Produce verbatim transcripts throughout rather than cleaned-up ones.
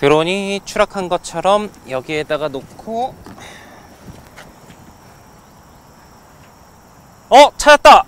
드론이 추락한 것처럼 여기에다가 놓고, 어! 찾았다!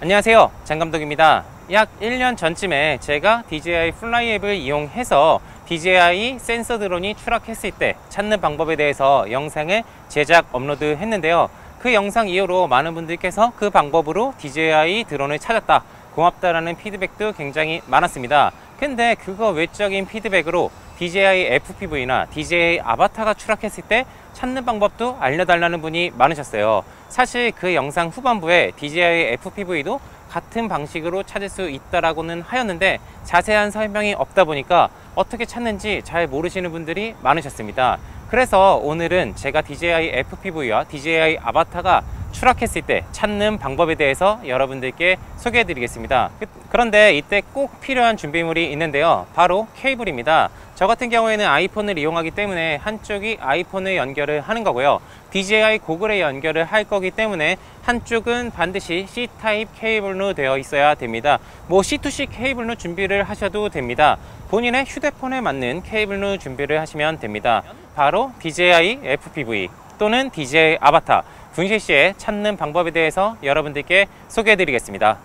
안녕하세요, 장감독입니다. 약 일 년 전쯤에 제가 디제이아이 플라이 앱을 이용해서 디제이아이 센서 드론이 추락했을 때 찾는 방법에 대해서 영상을 제작 업로드 했는데요. 그 영상 이후로 많은 분들께서 그 방법으로 디제이아이 드론을 찾았다, 고맙다라는 피드백도 굉장히 많았습니다. 근데 그거 외적인 피드백으로 디제이아이 에프피브이나 디제이아이 아바타가 추락했을 때 찾는 방법도 알려달라는 분이 많으셨어요. 사실 그 영상 후반부에 디제이아이 에프피브이도 같은 방식으로 찾을 수 있다라고는 하였는데 자세한 설명이 없다 보니까 어떻게 찾는지 잘 모르시는 분들이 많으셨습니다. 그래서 오늘은 제가 디제이아이 에프피브이와 디제이아이 아바타가 추락했을 때 찾는 방법에 대해서 여러분들께 소개해 드리겠습니다. 그런데 이때 꼭 필요한 준비물이 있는데요, 바로 케이블입니다. 저 같은 경우에는 아이폰을 이용하기 때문에 한쪽이 아이폰을 연결을 하는 거고요, 디제이아이 고글에 연결을 할 거기 때문에 한쪽은 반드시 씨 타입 케이블로 되어 있어야 됩니다. 뭐 씨 투 씨 케이블로 준비를 하셔도 됩니다. 본인의 휴대폰에 맞는 케이블로 준비를 하시면 됩니다. 바로 디제이아이 에프피브이 또는 디제이아이 아바타 분실 시에 찾는 방법에 대해서 여러분들께 소개해 드리겠습니다.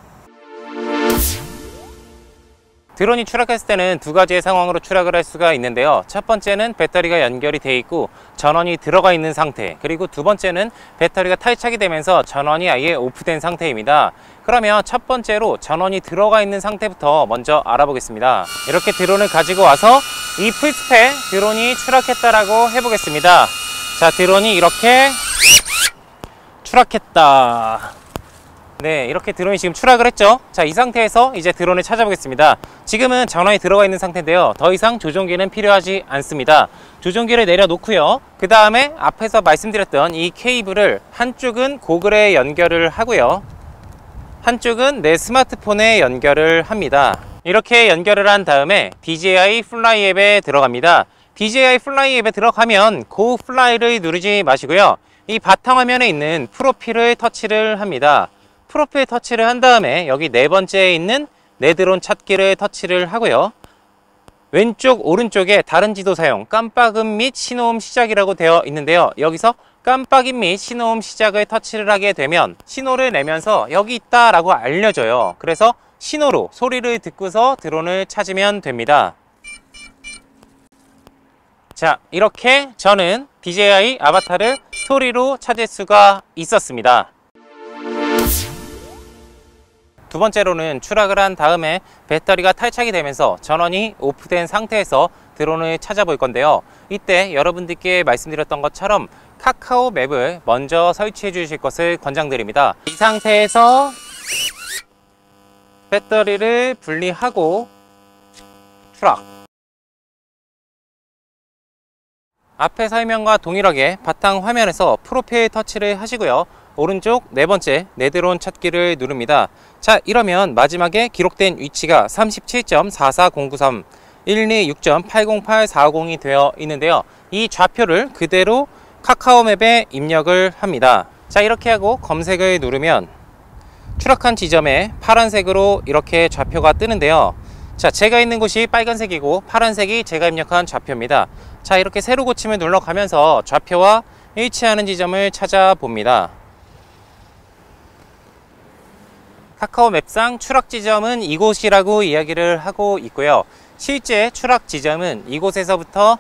드론이 추락했을 때는 두 가지의 상황으로 추락을 할 수가 있는데요, 첫 번째는 배터리가 연결이 돼 있고 전원이 들어가 있는 상태, 그리고 두 번째는 배터리가 탈착이 되면서 전원이 아예 오프된 상태입니다. 그러면 첫 번째로 전원이 들어가 있는 상태부터 먼저 알아보겠습니다. 이렇게 드론을 가지고 와서 이 풀숲에 드론이 추락했다라고 해보겠습니다. 자, 드론이 이렇게 추락했다. 네, 이렇게 드론이 지금 추락을 했죠. 자, 이 상태에서 이제 드론을 찾아보겠습니다. 지금은 전원이 들어가 있는 상태인데요, 더 이상 조종기는 필요하지 않습니다. 조종기를 내려놓고요, 그 다음에 앞에서 말씀드렸던 이 케이블을 한쪽은 고글에 연결을 하고요, 한쪽은 내 스마트폰에 연결을 합니다. 이렇게 연결을 한 다음에 디제이아이 플라이 앱에 들어갑니다. 디제이아이 플라이 앱에 들어가면 고 플라이를 누르지 마시고요, 이 바탕화면에 있는 프로필을 터치를 합니다. 프로필 터치를 한 다음에 여기 네 번째에 있는 내 드론 찾기를 터치를 하고요, 왼쪽 오른쪽에 다른 지도 사용, 깜빡음 및 신호음 시작이라고 되어 있는데요, 여기서 깜빡임 및 신호음 시작을 터치를 하게 되면 신호를 내면서 여기 있다 라고 알려줘요. 그래서 신호로 소리를 듣고서 드론을 찾으면 됩니다. 자, 이렇게 저는 디제이아이 아바타를 소리로 찾을 수가 있었습니다. 두 번째로는 추락을 한 다음에 배터리가 탈착이 되면서 전원이 오프된 상태에서 드론을 찾아볼 건데요, 이때 여러분들께 말씀드렸던 것처럼 카카오맵을 먼저 설치해 주실 것을 권장드립니다. 이 상태에서 배터리를 분리하고 추락, 앞에 설명과 동일하게 바탕 화면에서 프로필 터치를 하시고요, 오른쪽 네 번째 내 드론 찾기를 누릅니다. 자, 이러면 마지막에 기록된 위치가 삼십칠 점 사사공구삼 일이육 점 팔공팔사오공이 되어 있는데요, 이 좌표를 그대로 카카오맵에 입력을 합니다. 자, 이렇게 하고 검색을 누르면 추락한 지점에 파란색으로 이렇게 좌표가 뜨는데요, 자, 제가 있는 곳이 빨간색이고 파란색이 제가 입력한 좌표입니다. 자, 이렇게 세로 고침을 눌러가면서 좌표와 일치하는 지점을 찾아봅니다. 카카오맵상 추락 지점은 이곳이라고 이야기를 하고 있고요, 실제 추락 지점은 이곳에서부터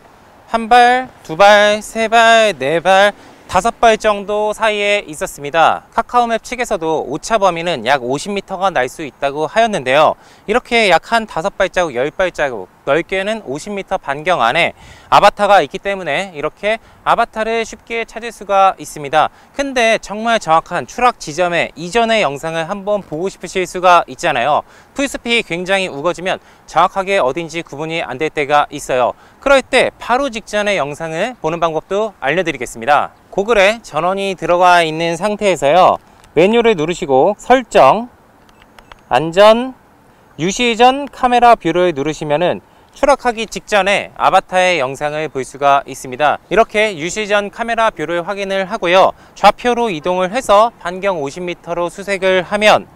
한 발, 두 발, 세 발, 네 발, 다섯 발 정도 사이에 있었습니다. 카카오맵 측에서도 오차 범위는 약 오십 미터가 날 수 있다고 하였는데요, 이렇게 약 한 다섯 발자국, 열 발자국, 넓게는 오십 미터 반경 안에 아바타가 있기 때문에 이렇게 아바타를 쉽게 찾을 수가 있습니다. 근데 정말 정확한 추락 지점에 이전의 영상을 한번 보고 싶으실 수가 있잖아요. 풀숲이 굉장히 우거지면 정확하게 어딘지 구분이 안 될 때가 있어요. 그럴 때 바로 직전의 영상을 보는 방법도 알려드리겠습니다. 고글에 전원이 들어가 있는 상태에서요, 메뉴를 누르시고 설정, 안전, 유시 전 카메라 뷰를 누르시면은 추락하기 직전에 아바타의 영상을 볼 수가 있습니다. 이렇게 유실 전 카메라 뷰를 확인을 하고요, 좌표로 이동을 해서 반경 오십 미터로 수색을 하면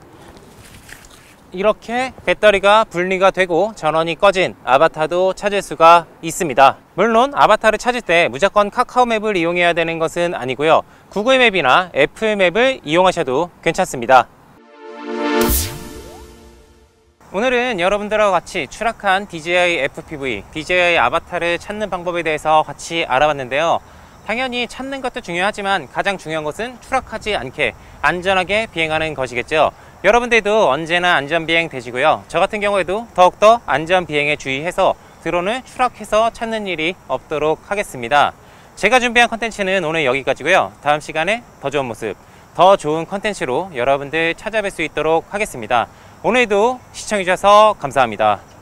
이렇게 배터리가 분리가 되고 전원이 꺼진 아바타도 찾을 수가 있습니다. 물론 아바타를 찾을 때 무조건 카카오맵을 이용해야 되는 것은 아니고요, 구글맵이나 애플맵을 이용하셔도 괜찮습니다. 오늘은 여러분들과 같이 추락한 디제이아이 에프피브이, 디제이아이 아바타를 찾는 방법에 대해서 같이 알아봤는데요. 당연히 찾는 것도 중요하지만 가장 중요한 것은 추락하지 않게 안전하게 비행하는 것이겠죠. 여러분들도 언제나 안전비행 되시고요, 저 같은 경우에도 더욱더 안전비행에 주의해서 드론을 추락해서 찾는 일이 없도록 하겠습니다. 제가 준비한 컨텐츠는 오늘 여기까지고요, 다음 시간에 더 좋은 모습, 더 좋은 컨텐츠로 여러분들 찾아뵐 수 있도록 하겠습니다. 오늘도 시청해주셔서 감사합니다.